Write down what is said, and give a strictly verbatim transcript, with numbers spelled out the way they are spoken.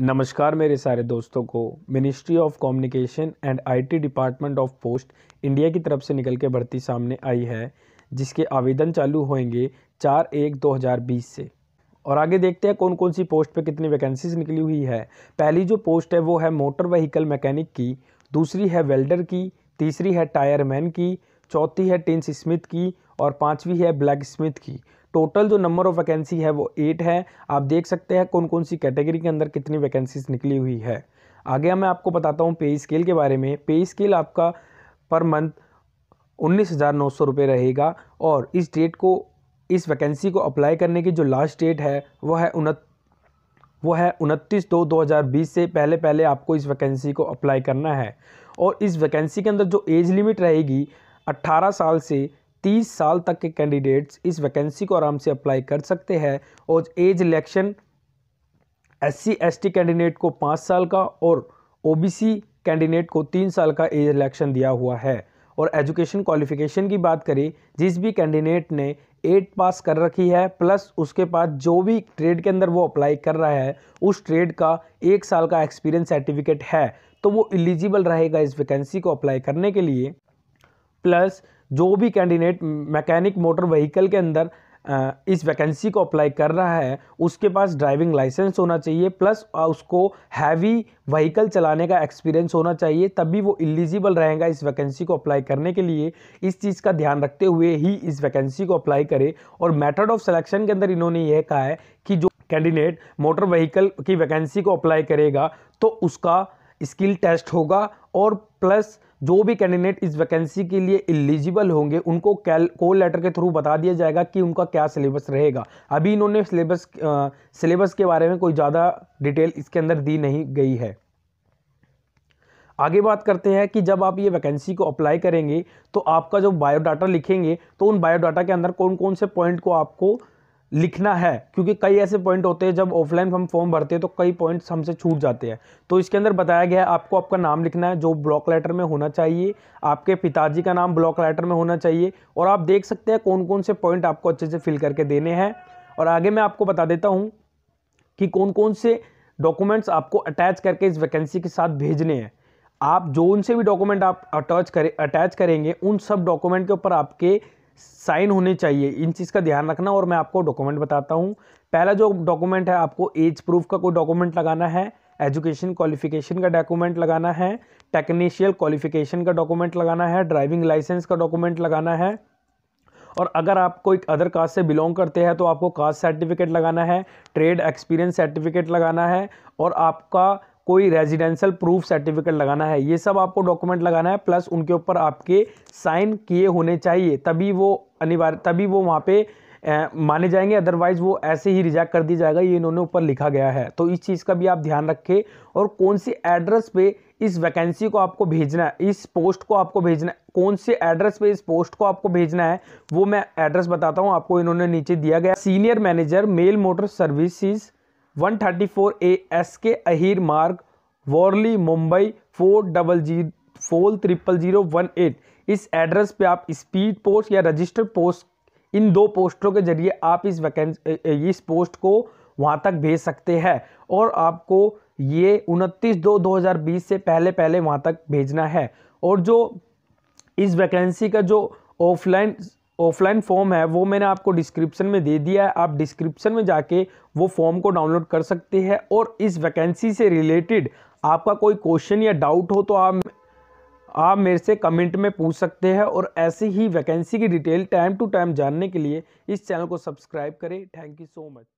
नमस्कार मेरे सारे दोस्तों को। Ministry of communication and IT department of post India की तरफ से निकल के भर्ती सामने आई है, जिसके आवेदन चालू होंगे चार एक दो हज़ार बीस से। और आगे देखते हैं कौन कौन सी पोस्ट पे कितनी वैकेंसीज निकली हुई है। पहली जो पोस्ट है वो है मोटर व्हीकल मैकेनिक की, दूसरी है वेल्डर की, तीसरी है टायरमैन की, चौथी है टिन्स स्मिथ की और पाँचवीं है ब्लैक स्मिथ की। टोटल जो नंबर ऑफ वैकेंसी है वो एट है। आप देख सकते हैं कौन कौन सी कैटेगरी के अंदर कितनी वैकेंसीज निकली हुई है। आगे मैं आपको बताता हूँ पे स्केल के बारे में। पे स्केल आपका पर मंथ उन्नीस हज़ार नौ सौ रुपये रहेगा और इस डेट को इस वैकेंसी को अप्लाई करने की जो लास्ट डेट है वो है उनत वो है उनतीस दो दो हज़ार बीस से पहले पहले आपको इस वैकेंसी को अप्लाई करना है। और इस वैकेंसी के अंदर जो एज लिमिट रहेगी अट्ठारह साल से तीस साल तक के कैंडिडेट्स इस वैकेंसी को आराम से अप्लाई कर सकते हैं। और age election SC ST candidate को पाँच साल का और ओबीसी कैंडिडेट को तीन साल का एज इलेक्शन दिया हुआ है। और एजुकेशन क्वालिफिकेशन की बात करें, जिस भी कैंडिडेट ने एट पास कर रखी है प्लस उसके पास जो भी ट्रेड के अंदर वो अप्लाई कर रहा है उस ट्रेड का एक साल का एक्सपीरियंस सर्टिफिकेट है तो वो एलिजिबल रहेगा इस वैकेंसी को अप्लाई करने के लिए। प्लस जो भी कैंडिडेट मैकेनिक मोटर व्हीकल के अंदर इस वैकेंसी को अप्लाई कर रहा है उसके पास ड्राइविंग लाइसेंस होना चाहिए प्लस उसको हैवी व्हीकल चलाने का एक्सपीरियंस होना चाहिए, तभी वो एलिजिबल रहेगा इस वैकेंसी को अप्लाई करने के लिए। इस चीज़ का ध्यान रखते हुए ही इस वैकेंसी को अप्लाई करें। और मेथड ऑफ सिलेक्शन के अंदर इन्होंने यह कहा है कि जो कैंडिडेट मोटर व्हीकल की वैकेंसी को अप्लाई करेगा तो उसका स्किल टेस्ट होगा और प्लस जो भी कैंडिडेट इस वैकेंसी के लिए एलिजिबल होंगे उनको कैल कोल लेटर के थ्रू बता दिया जाएगा कि उनका क्या सिलेबस रहेगा। अभी इन्होंने सिलेबस सिलेबस के बारे में कोई ज़्यादा डिटेल इसके अंदर दी नहीं गई है। आगे बात करते हैं कि जब आप ये वैकेंसी को अप्लाई करेंगे तो आपका जो बायोडाटा लिखेंगे तो उन बायोडाटा के अंदर कौन कौन से पॉइंट को आपको लिखना है, क्योंकि कई ऐसे पॉइंट होते हैं जब ऑफलाइन हम फॉर्म भरते हैं तो कई पॉइंट्स हमसे छूट जाते हैं। तो इसके अंदर बताया गया है आपको आपका नाम लिखना है जो ब्लॉक लेटर में होना चाहिए, आपके पिताजी का नाम ब्लॉक लेटर में होना चाहिए। और आप देख सकते हैं कौन कौन से पॉइंट आपको अच्छे से फिल करके देने हैं। और आगे मैं आपको बता देता हूँ कि कौन कौन से डॉक्यूमेंट्स आपको अटैच करके इस वैकेंसी के साथ भेजने हैं। आप जो उनसे भी डॉक्यूमेंट आप अटैच करें अटैच करेंगे उन सब डॉक्यूमेंट के ऊपर आपके साइन होने चाहिए, इन चीज़ का ध्यान रखना। और मैं आपको डॉक्यूमेंट बताता हूँ। पहला जो डॉक्यूमेंट है आपको एज प्रूफ का कोई डॉक्यूमेंट लगाना है, एजुकेशन क्वालिफिकेशन का डॉक्यूमेंट लगाना है, टेक्नीशियल क्वालिफिकेशन का डॉक्यूमेंट लगाना है, ड्राइविंग लाइसेंस का डॉक्यूमेंट लगाना है। और अगर आप कोई अदर कास्ट से बिलोंग करते हैं तो आपको कास्ट सर्टिफिकेट लगाना है, ट्रेड एक्सपीरियंस सर्टिफिकेट लगाना है और आपका कोई रेजिडेंशियल प्रूफ सर्टिफिकेट लगाना है। ये सब आपको डॉक्यूमेंट लगाना है प्लस उनके ऊपर आपके साइन किए होने चाहिए, तभी वो अनिवार्य तभी वो वहाँ पे ए, माने जाएंगे, अदरवाइज़ वो ऐसे ही रिजेक्ट कर दिया जाएगा। ये इन्होंने ऊपर लिखा गया है तो इस चीज़ का भी आप ध्यान रखें। और कौन से एड्रेस पे इस वैकेंसी को आपको भेजना है, इस पोस्ट को आपको भेजना है, कौन से एड्रेस पे इस पोस्ट को आपको भेजना है वो मैं एड्रेस बताता हूँ आपको। इन्होंने नीचे दिया गया senior manager mail motor services one thirty four A S K Ahir Marg Worli Mumbai four double G four triple zero one eight. इस एड्रेस पे आप स्पीड पोस्ट या रजिस्टर्ड पोस्ट, इन दो पोस्टों के जरिए आप इस वैकेंसी इस पोस्ट को वहाँ तक भेज सकते हैं। और आपको ये उनतीस दो दो हज़ार बीस से पहले पहले वहाँ तक भेजना है। और जो इस वैकेंसी का जो ऑफलाइन ऑफलाइन फॉर्म है वो मैंने आपको डिस्क्रिप्शन में दे दिया है, आप डिस्क्रिप्शन में जाके वो फॉर्म को डाउनलोड कर सकते हैं। और इस वैकेंसी से रिलेटेड आपका कोई क्वेश्चन या डाउट हो तो आप आप मेरे से कमेंट में पूछ सकते हैं। और ऐसे ही वैकेंसी की डिटेल टाइम टू टाइम जानने के लिए इस चैनल को सब्सक्राइब करें। Thank you so much.